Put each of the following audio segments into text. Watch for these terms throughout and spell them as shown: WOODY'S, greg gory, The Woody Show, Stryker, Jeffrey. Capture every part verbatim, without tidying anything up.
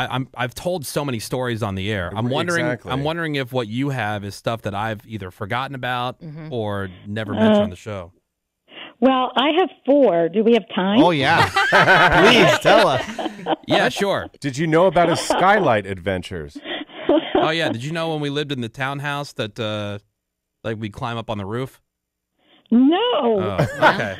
I, I'm I've told so many stories on the air. I'm wondering exactly. I'm wondering if what you have is stuff that I've either forgotten about mm-hmm. or never mentioned uh, on the show. Well, I have four. Do we have time? Oh yeah, please tell us. Yeah, sure. Did you know about his skylight adventures? Oh yeah. Did you know when we lived in the townhouse that uh, like we 'd climb up on the roof? No. Oh, okay.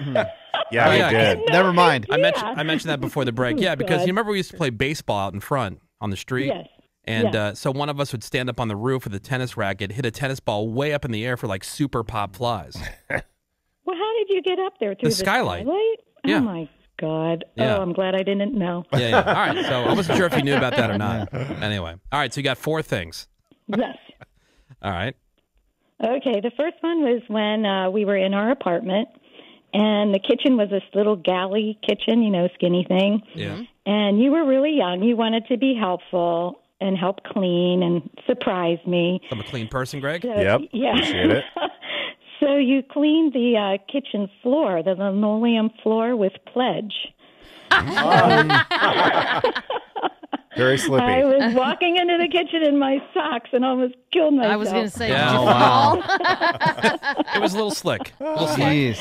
Yeah, oh, yeah, we did. No Never mind. Idea. I mentioned I mentioned that before the break. Yeah, because you remember we used to play baseball out in front on the street? Yes. And yes. Uh, so one of us would stand up on the roof with a tennis racket, hit a tennis ball way up in the air for like super pop flies. Well, how did you get up there? Through the, the skylight. skylight? Yeah. Oh, my God. Yeah. Oh, I'm glad I didn't know. Yeah, yeah. All right. So I wasn't sure if you knew about that or not. Anyway. All right. So you got four things. Yes. All right. Okay. The first one was when uh, we were in our apartment. And the kitchen was this little galley kitchen, you know, skinny thing. Yeah. And you were really young. You wanted to be helpful and help clean and surprise me. I'm a clean person, Greg. So, yep. Yeah. Appreciate it. So you cleaned the uh, kitchen floor, the linoleum floor, with Pledge. Um, very slippy. I was walking into the kitchen in my socks and almost killed myself. I was going to say, yeah, did you fall? Wow. It was a little slick. A little slick. Right.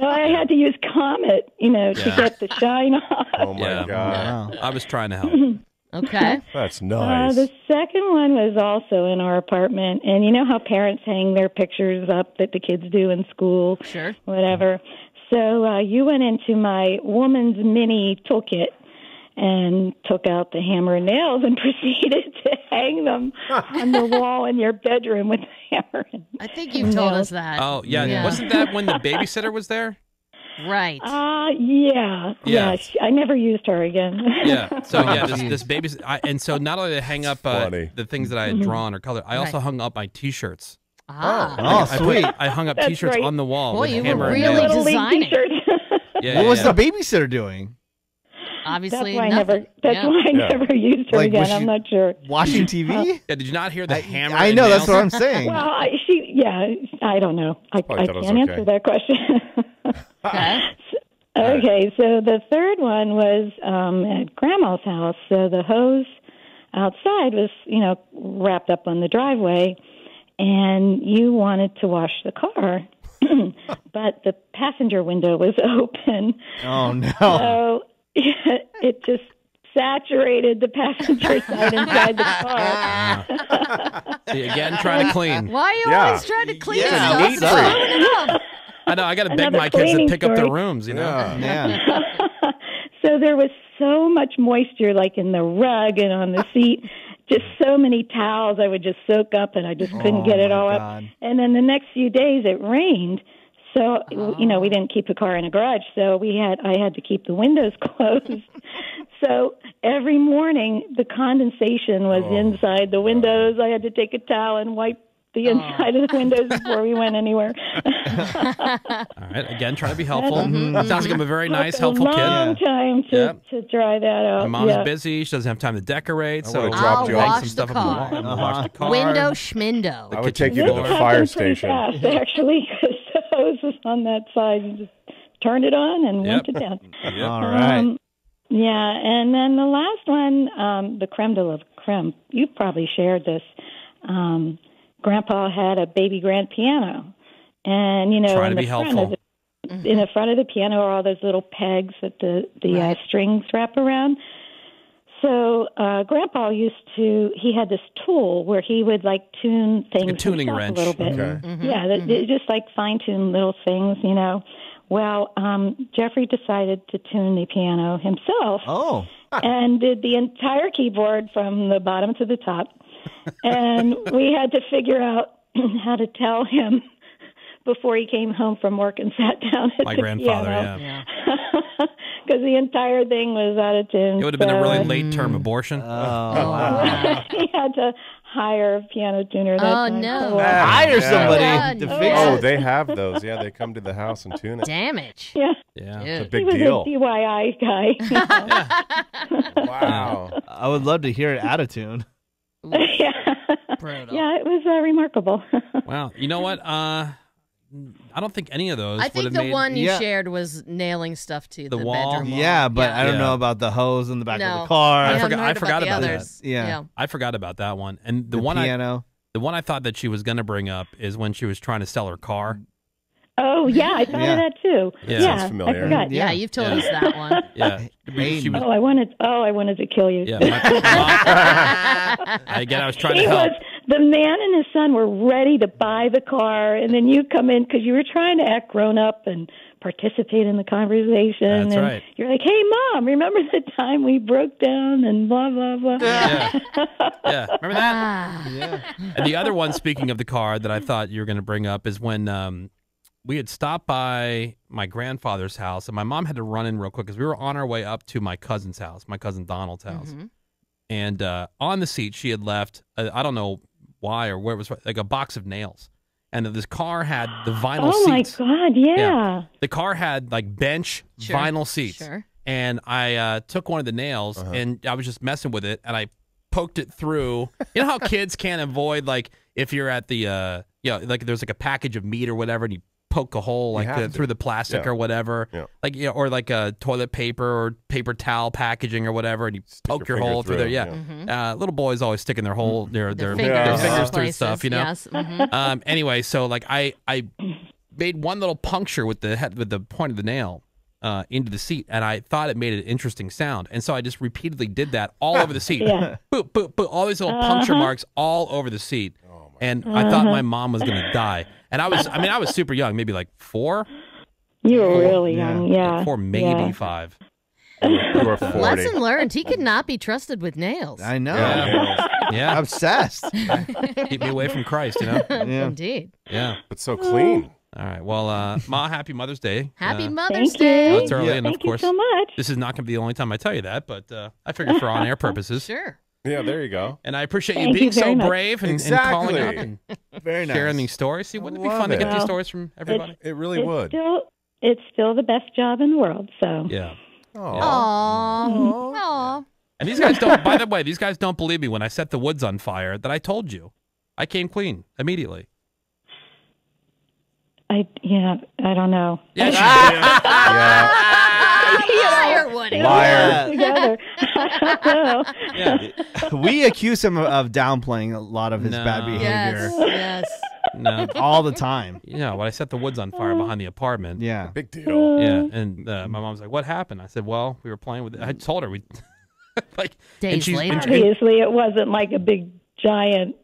So I had to use Comet, you know, yeah. to get the shine off. Oh, my yeah. God. Wow. I was trying to help. Okay. That's nice. Uh, the second one was also in our apartment. And you know how parents hang their pictures up that the kids do in school? Sure. Whatever. So uh, you went into my woman's mini toolkit and took out the hammer and nails and proceeded to hang them on the wall in your bedroom with the hammer. And I think you told us that. Oh, yeah. yeah. Wasn't that when the babysitter was there? Right. Uh, yeah. Yeah. yeah she, I never used her again. Yeah. So, yeah, this, this babysitter. I, and so not only did I hang up uh, the things that I had drawn or colored, I also right. hung up my T-shirts. Ah. Oh, I, sweet. I, put, I hung up T-shirts right. on the wall. Boy, you were really designing. yeah, what yeah, was yeah. the babysitter doing? Obviously, that's why nothing. I never. That's yeah. why I yeah. never used her like, again. I'm not sure. Watching T V? Yeah. Did you not hear the I, hammer? I know. That's what I'm saying. Well, I, she. Yeah. I don't know. I, I can't okay. answer that question. okay. okay. So the third one was um, at Grandma's house. So the hose outside was, you know, wrapped up on the driveway, and you wanted to wash the car. But the passenger window was open. Oh no. So yeah, it just saturated the passenger side inside the car. See, again, trying to clean. Why are you yeah. always trying to clean yeah. it up? I know, I got to beg my kids to pick story. up their rooms, you know? Yeah. Yeah. So there was so much moisture, like in the rug and on the seat. Just so many towels I would just soak up, and I just couldn't oh, get it all God. up. And then the next few days it rained. So, oh. you know, we didn't keep the car in a garage, so we had I had to keep the windows closed. So every morning the condensation was oh. inside the windows. Oh. I had to take a towel and wipe the inside oh. of the windows before we went anywhere. All right. Again, trying to be helpful. Mm-hmm. Sounds like I'm a very nice, helpful kid. It took a long kid. time to, yep. to dry that out. My mom's yep. busy. She doesn't have time to decorate. So I'll you wash, some the stuff the car. The uh-huh. wash the car. Window schmindo. The I would take you to the fire station. Fast, actually, because the hose was on that side. You just turned it on and yep. went to down. Yep. All right. Um, yeah. And then the last one, um, the creme de la creme. You probably shared this. Um Grandpa had a baby grand piano, and you know, in the, front of the, mm-hmm. in the front of the piano are all those little pegs that the the right. uh, strings wrap around. So uh, Grandpa used to he had this tool where he would like tune things like a tuning wrench. a little bit. Okay. Mm-hmm. Yeah, mm-hmm. It, it just like fine tune little things, you know. Well, um, Jeffrey decided to tune the piano himself, oh, and did the entire keyboard from the bottom to the top. And we had to figure out how to tell him before he came home from work and sat down at my the grandfather, piano. yeah. Because the entire thing was out of tune. It would have been so, a really late-term abortion. Oh, wow. He had to hire a piano tuner. That oh, time. no. Uh, hire somebody yeah. to fix oh, it. Oh, they have those. Yeah, they come to the house and tune it. Damage. Yeah. yeah. It's a big he deal. He was a D I Y guy. You know? yeah. Wow. I would love to hear it out of tune. Ooh. Yeah, Brutal. yeah, it was uh, remarkable. Wow, you know what? Uh, I don't think any of those. I think the made, one you yeah. shared was nailing stuff to the, the wall. Bedroom wall. Yeah, but yeah. I don't yeah. know about the hose in the back no. of the car. I, I forgot. I forgot about, about that. Yeah. yeah, I forgot about that one. And the, the one piano. I, the one I thought that she was going to bring up is when she was trying to sell her car. Oh yeah, I thought yeah. of that too. Yeah, yeah sounds familiar. I forgot. Yeah. yeah, you've told yeah. us that one. yeah. She was, oh, I wanted. Oh, I wanted to kill you. Yeah. My, my, my, again, I was trying he to help. Was, The man and his son were ready to buy the car, and then you come in because you were trying to act grown up and participate in the conversation. That's and right. You're like, hey, Mom, remember the time we broke down and blah, blah, blah. Yeah. yeah. Remember that? yeah. And the other one, speaking of the car, that I thought you were going to bring up is when um, we had stopped by my grandfather's house, and my mom had to run in real quick because we were on our way up to my cousin's house, my cousin Donald's house. Mm-hmm. And uh, on the seat, she had left, uh, I don't know, why or where it was like a box of nails, and this car had the vinyl oh seats. Oh my god! Yeah. yeah, the car had like bench sure. vinyl seats, sure. and I uh, took one of the nails uh-huh. and I was just messing with it, and I poked it through. You know how kids can't avoid like if you're at the uh, yeah, you know, like there's like a package of meat or whatever, and you poke a hole like the, through the plastic yeah. or whatever, yeah. like you know, or like a toilet paper or paper towel packaging or whatever, and you stick poke your, your hole through, through there. Yeah, yeah. Mm-hmm. uh, little boys always sticking their hole their their, their, yeah. their fingers yeah. through places, stuff, you know. Yes. Mm-hmm. um, anyway, so like I I made one little puncture with the head, with the point of the nail uh, into the seat, and I thought it made an interesting sound, and so I just repeatedly did that all over the seat, yeah. boop boop boop, all these little uh-huh. puncture marks all over the seat. And uh-huh. I thought my mom was going to die. And I was, I mean, I was super young, maybe like four. You were four, really young, yeah. yeah. Four, maybe yeah. five. You were forty. Lesson learned. He could not be trusted with nails. I know. Yeah. yeah. Obsessed. Keep me away from Christ, you know? Yeah. Indeed. Yeah. But so clean. All right. Well, uh, Ma, happy Mother's Day. Happy uh, Mother's thank Day. You. No, it's early yeah. and thank of course, you so much. This is not going to be the only time I tell you that, but uh, I figured for on-air purposes. Sure. Yeah, there you go. And I appreciate Thank you being you so much. brave and, exactly. and calling up and very nice. sharing these stories. See, wouldn't it be fun it. to get these stories from everybody? It's, it really it's would. Still, it's still the best job in the world. So yeah. Aww. Aww. Aww. And these guys don't. By the way, these guys don't believe me when I set the woods on fire. That I told you, I came clean immediately. I yeah. I don't know. Yeah. yeah. Liar, Woody. Liar. yeah. We accuse him of downplaying a lot of his no. bad behavior. Yes, yes. No. All the time. You know, when I set the woods on fire behind the apartment. Yeah. Big deal. Yeah. And uh, my mom's like, what happened? I said, well, we were playing with it. I told her. we like, Days and she's, later. And, obviously, it wasn't like a big, giant.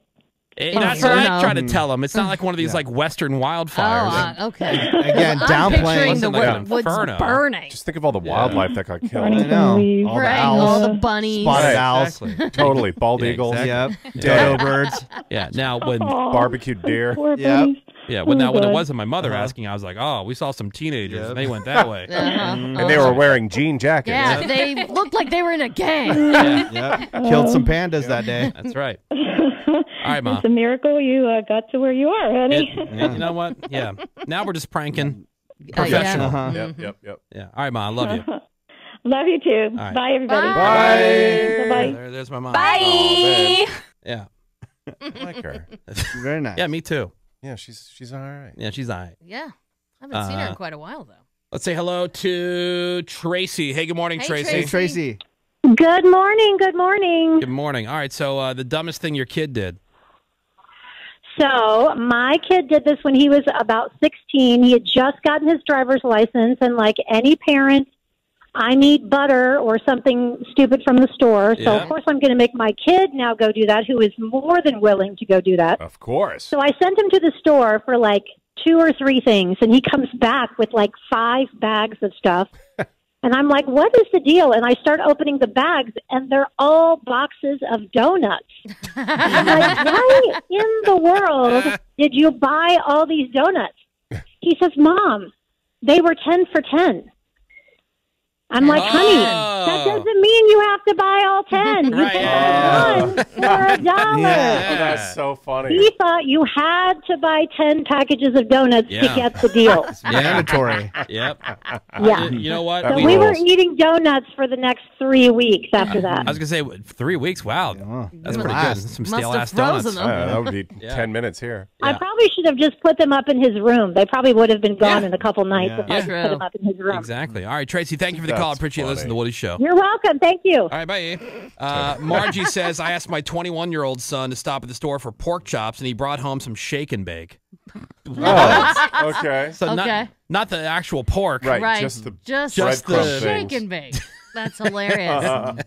It, oh, that's what no. I try to tell them. It's not like one of these yeah. like Western wildfires. Oh, uh, okay. Again, well, I'm downplaying the like woods inferno. burning. Just think of all the wildlife yeah. that got killed. I know. All right. the owls, all the bunnies, spotted owls, exactly. totally bald yeah, eagles, exactly. yep, dodo yeah. birds. Yeah. Now when oh, barbecued deer. Yeah. Yeah. When oh, now when it wasn't my mother uh-huh. asking, I was like, oh, we saw some teenagers yep. and they went that way, uh-huh. and oh. they were wearing jean jackets. Yeah, yep. they looked like they were in a gang. Yeah. Yep. Killed some pandas that day. That's right. All right, Ma. It's a miracle you uh, got to where you are, honey. It, yeah. You know what? Yeah. Now we're just pranking. Professional. Uh, yeah. Uh-huh. Yep, yep, yep. Yeah. All right, Ma. I love you. Love you, too. Right. Bye, everybody. Bye. Bye. Bye. There, there's my mom. Bye. Oh, yeah. I like her. Very nice. Yeah, me too. Yeah, she's she's all right. Yeah, she's all right. Yeah. I haven't uh, seen her in quite a while, though. Let's say hello to Tracy. Hey, good morning, hey, Tracy. Tracy. Hey, Tracy. Good morning. Good morning. Good morning. All right. So uh, the dumbest thing your kid did. So my kid did this when he was about sixteen. He had just gotten his driver's license, and like any parent, I need butter or something stupid from the store. So yeah. of course I'm going to make my kid now go do that, who is more than willing to go do that. Of course. So I sent him to the store for like two or three things, and he comes back with like five bags of stuff. And I'm like, what is the deal? And I start opening the bags, and they're all boxes of donuts. I'm like, why in the world did you buy all these donuts? He says, Mom, they were ten for ten. I'm like, honey, oh. that doesn't mean you have to buy all ten. Right. You can buy oh. one for a dollar. Yeah. That's so funny. He thought you had to buy ten packages of donuts yeah. to get the deal. It's mandatory. Yep. Yeah. You know what? So we, we were eating donuts for the next three weeks after that. I was going to say, three weeks? Wow. Yeah. That's pretty good. Some stale-ass donuts. Uh, that would be yeah. ten minutes here. Yeah. I probably should have just put them up in his room. They probably would have been gone yeah. in a couple nights yeah. if yeah. I could put them up in his room. Exactly. All right, Tracy, thank you for the call. I appreciate listening to The Woody Show. You're welcome. Thank you. All right, bye. Uh, Margie says, I asked my twenty-one-year-old son to stop at the store for pork chops, and he brought home some shake and bake. Oh, okay. So okay. Not, not the actual pork. Right, right. Just the, just just the shake and bake. That's hilarious. Uh-huh.